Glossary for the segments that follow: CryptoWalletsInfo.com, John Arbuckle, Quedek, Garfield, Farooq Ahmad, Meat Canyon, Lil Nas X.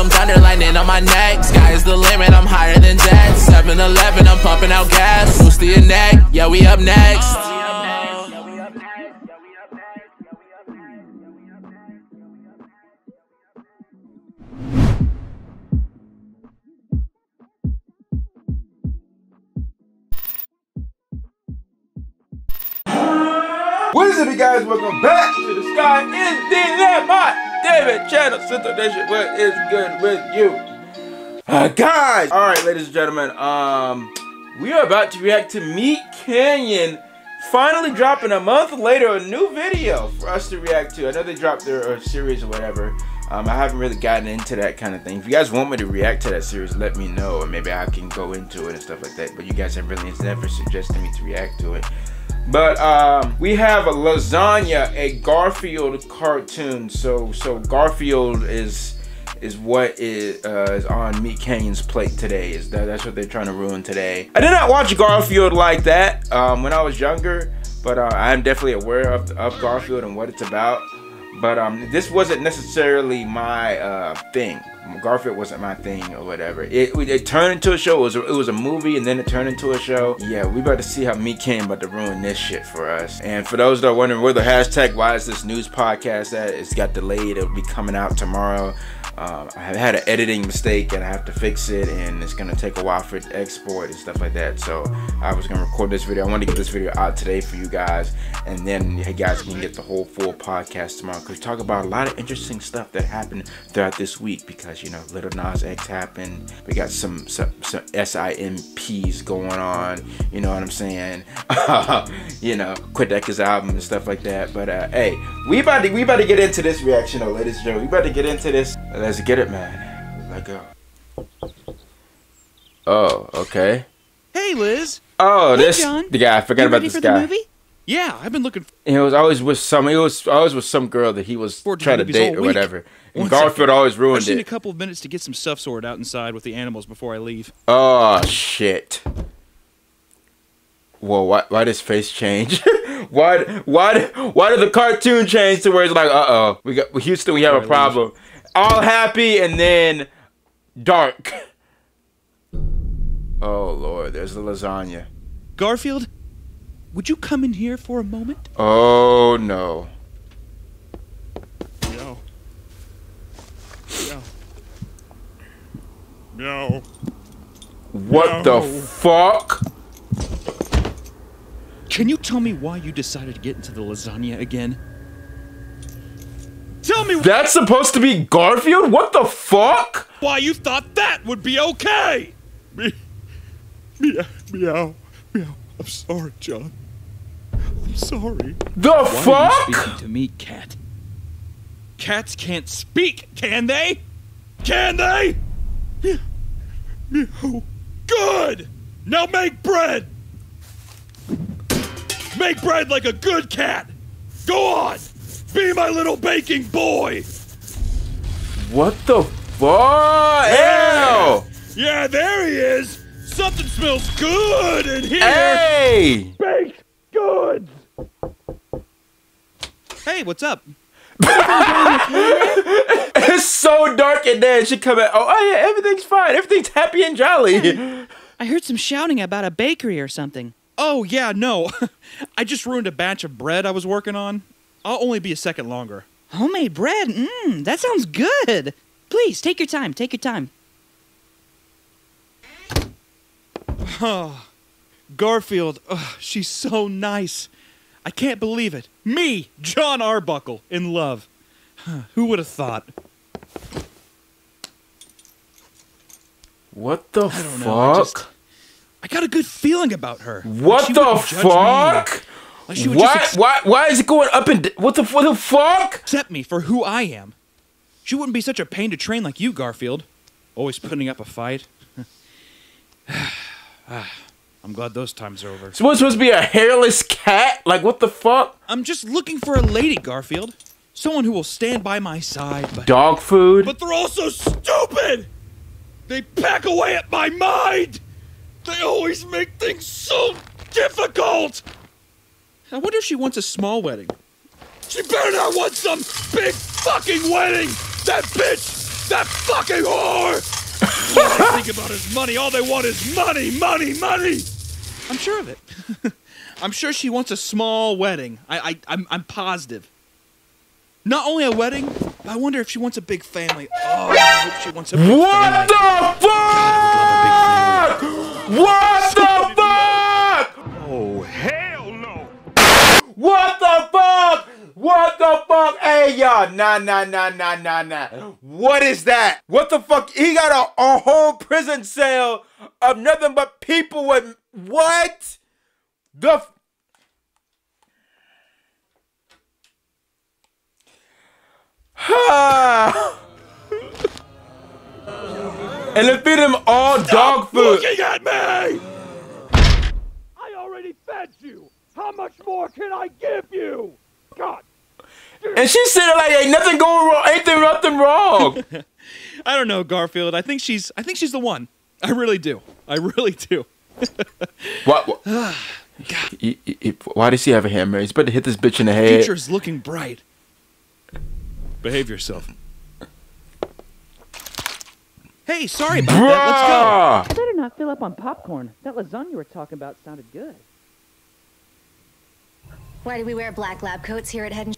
some thunder lightning on my neck. Sky is the limit, I'm higher than jets. 7-Eleven, I'm pumping out gas. Boost to your neck, yeah, we up next. What is it, you guys? Welcome back to the Sky is the Limit David channel. Sister Nation, what is good with you? Guys! Alright, ladies and gentlemen, we are about to react to Meat Canyon finally dropping a month later a new video for us to react to. I know they dropped their series or whatever. I haven't really gotten into that kind of thing. If you guys want me to react to that series, let me know, and maybe I can go into it and stuff like that. But you guys have really never suggested me to react to it. But we have a lasagna, a Garfield cartoon. So Garfield is what is on Meat Canyon's plate today. That's what they're trying to ruin today. I did not watch Garfield like that when I was younger, but I'm definitely aware of Garfield and what it's about. But this wasn't necessarily my thing. Garfield wasn't my thing or whatever. It turned into a show. It was a movie, and then it turned into a show. Yeah, we about to see how Meat Canyon about to ruin this shit for us. And for those that are wondering where the hashtag Why Is This News podcast at, it's got delayed. It'll be coming out tomorrow. I have had an editing mistake and I have to fix it, and it's gonna take a while for it to export and stuff like that. So I was gonna record this video. I wanted to get this video out today for you guys, and then you guys can get the whole full podcast tomorrow, because we talk about a lot of interesting stuff that happened throughout this week. Because, you know, Lil Nas X happened, we got some SIMPs going on, you know what I'm saying? You know, Quedek's album and stuff like that. But hey, we about to get into this reaction though, ladies and gentlemen. We about to get into this. Let's get it, man. Let go. Oh, okay. Hey, Liz. Oh, hey, this John. The guy. I forgot about this guy. The movie? Yeah, I've been looking. He was always with some. He was always with some girl that he was trying to date or whatever. And Garfield always ruined it. I've seen a couple of minutes to get some stuff sorted out inside with the animals before I leave. Oh shit! Whoa! Why does face change? Why did the cartoon change to where it's like, uh-oh, we got Houston, we have a problem. All happy and then dark. Oh Lord, there's the lasagna. Garfield, would you come in here for a moment? Oh no. Meow. Meow. Meow. What the fuck? Can you tell me why you decided to get into the lasagna again? Tell me. That's supposed to be Garfield? What the fuck? Why you thought that would be okay? Meow. Meow. I'm sorry, John. I'm sorry. The fuck? Why are you speaking to me, cat? Cats can't speak, can they? Can they? Meow. Good. Now make bread. Make bread like a good cat. Go on. Be my little baking boy! What the fuck? Ew! Yeah, there he is! Something smells good in here! Hey! Baked goods! Hey, what's up? It's so dark in there, and she come out, oh yeah, everything's fine, everything's happy and jolly. Yeah, I heard some shouting about a bakery or something. Oh yeah, no. I just ruined a batch of bread I was working on. I'll only be a second longer. Homemade bread? Mmm, that sounds good. Please, take your time, take your time. Oh, Garfield, oh, she's so nice. I can't believe it. Me, John Arbuckle, in love. Who would have thought? What the fuck? I don't know, I got a good feeling about her. What the fuck? Why is it going up and down? What the fuck? Accept me for who I am. She wouldn't be such a pain to train like you, Garfield. Always putting up a fight. I'm glad those times are over. So what's supposed to be a hairless cat? Like, what the fuck? I'm just looking for a lady, Garfield. Someone who will stand by my side. But dog food? But they're all so stupid! They pack away at my mind! They always make things so difficult! I wonder if she wants a small wedding. She better not want some big fucking wedding! That bitch That fucking whore! All they think about is money. All they want is money, money, money! I'm sure of it. I'm sure she wants a small wedding. I'm positive. Not only a wedding, but I wonder if she wants a big family. Oh, I hope she wants a big family. What the fuck? God, I love a big family. What the fuck? Oh, hell no. What the fuck? What the fuck? Hey, y'all. Nah. What is that? What the fuck? He got a whole prison cell of nothing but people with... What? The... And they feed him all dog food. Stop looking at me! I already fed you. How much more can I give you? God. And she's sitting like ain't nothing going wrong. Ain't there nothing wrong? I don't know, Garfield. I think she's the one. I really do. What? Why does he have a hammer? He's about to hit this bitch in the head. The future is looking bright. Behave yourself. Hey, sorry about that. Let's go. I better not fill up on popcorn. That lasagna you were talking about sounded good. Why do we wear black lab coats here at Head and...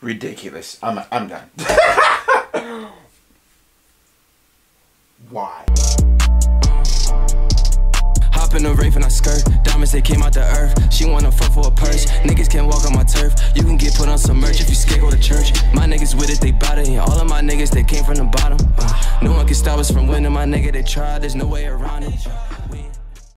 Ridiculous. I'm done. Why? Hop in the rave and I skirt. Diamonds, they came out the earth. She wanna fuck for a purse. Niggas can't walk on my turf. You can get put on some merch if you scared, go to church. My niggas with it, they bout it. And all of my niggas, they came from the bottom. No one can stop us from winning. My nigga, they tried. There's no way around it.